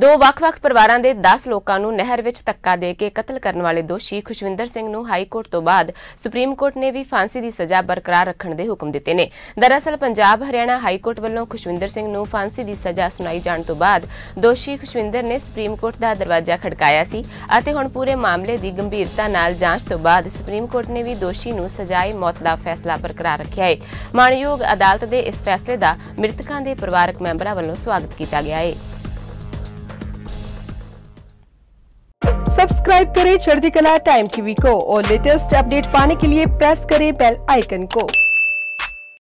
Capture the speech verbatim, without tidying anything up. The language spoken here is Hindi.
दो ਵੱਖ-ਵੱਖ परिवारों के दस लोगों को नहर विच धक्का दे के कतल करने वाले दोषी खुशविंदर सिंह नूं हाई कोर्ट तो बाद सुप्रीम कोर्ट ने भी फांसी की सज़ा बरकरार रखने के हुक्म दिते ने। दरअसल पंजाब हरियाणा हाई कोर्ट वालों खुशविंदर सिंह नूं फांसी की सज़ा सुनाई जाने तो बाद दोषी खुशविंदर ने सुप्रीम कोर्ट का दरवाजा खड़काया सी अते हुण पूरे मामले की गंभीरता नाल जांच तो बाद सुप्रीम कोर्ट ने भी दोषी नूं सज़ाए मौत का फैसला बरकरार रखिया है। माणयोग अदालत के इस फैसले का मृतकों के परिवारक मैंबरां वालों स्वागत किया गया है। सब्सक्राइब करें चढ़दीकला टाइम टीवी को और लेटेस्ट अपडेट पाने के लिए प्रेस करें बेल आइकन को।